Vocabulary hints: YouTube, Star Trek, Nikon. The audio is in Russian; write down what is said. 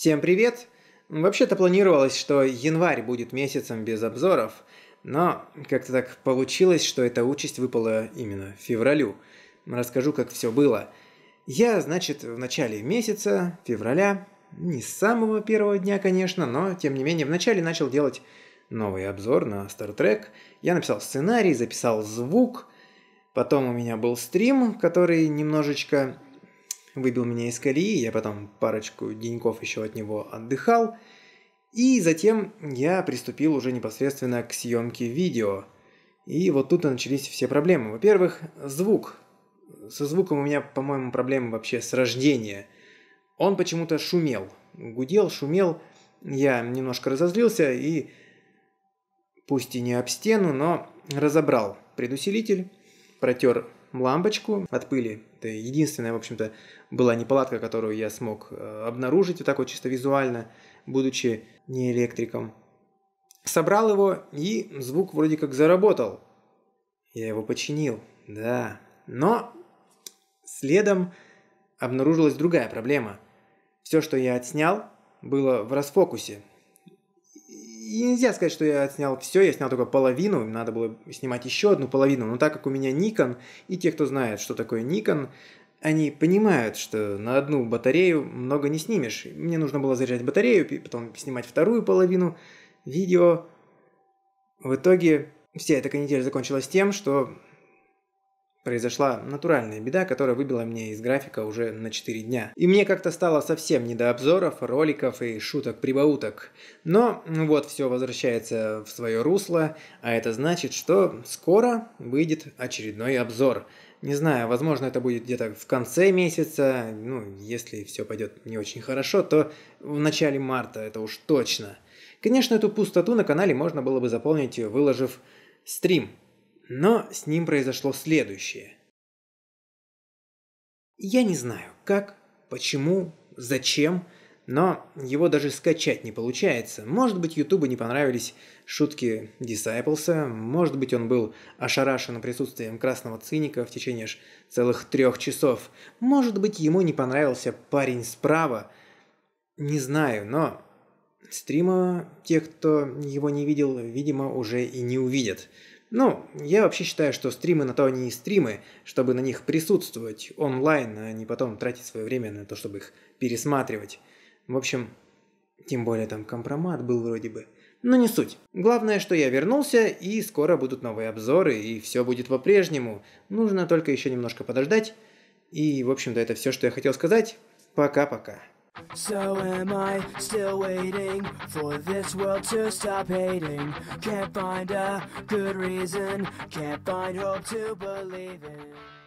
Всем привет! Вообще-то планировалось, что январь будет месяцем без обзоров, но как-то так получилось, что эта участь выпала именно февралю. Расскажу, как все было. Я, значит, в начале месяца, февраля, не с самого первого дня, конечно, но тем не менее, в начале начал делать новый обзор на Star Trek. Я написал сценарий, записал звук, потом у меня был стрим, который немножечко выбил меня из колеи, я потом парочку деньков еще от него отдыхал. И затем я приступил уже непосредственно к съемке видео. И вот тут и начались все проблемы. Во-первых, звук. Со звуком у меня, по-моему, проблемы вообще с рождения. Он почему-то шумел. Гудел, шумел. Я немножко разозлился и, пусть и не об стену, но разобрал предусилитель, протер лампочку от пыли. Это единственная, в общем-то, была неполадка, которую я смог обнаружить вот так вот чисто визуально, будучи не электриком. Собрал его, и звук вроде как заработал. Я его починил, да. Но следом обнаружилась другая проблема. Все, что я отснял, было в расфокусе. И нельзя сказать, что я отснял все, я снял только половину, надо было снимать еще одну половину, но так как у меня Nikon, и те, кто знает, что такое Nikon, они понимают, что на одну батарею много не снимешь. Мне нужно было заряжать батарею, потом снимать вторую половину видео. В итоге вся эта канитель закончилась тем, что произошла натуральная беда, которая выбила меня из графика уже на 4 дня. И мне как-то стало совсем не до обзоров, роликов и шуток-прибауток. Но вот все возвращается в свое русло, а это значит, что скоро выйдет очередной обзор. Не знаю, возможно, это будет где-то в конце месяца, ну, если все пойдет не очень хорошо, то в начале марта, это уж точно. Конечно, эту пустоту на канале можно было бы заполнить, выложив стрим. Но с ним произошло следующее. Я не знаю, как, почему, зачем, но его даже скачать не получается. Может быть, Ютубу не понравились шутки Disciples'а, может быть, он был ошарашен присутствием красного циника в течение аж целых 3 часов. Может быть, ему не понравился парень справа. Не знаю, но стрима те, кто его не видел, видимо, уже и не увидят. Ну, я вообще считаю, что стримы на то они и стримы, чтобы на них присутствовать онлайн, а не потом тратить свое время на то, чтобы их пересматривать. В общем, тем более там компромат был вроде бы. Но не суть. Главное, что я вернулся, и скоро будут новые обзоры, и все будет по-прежнему. Нужно только еще немножко подождать. И, в общем-то, это все, что я хотел сказать. Пока-пока. So am I still waiting for this world to stop hating? Can't find a good reason, can't find hope to believe in.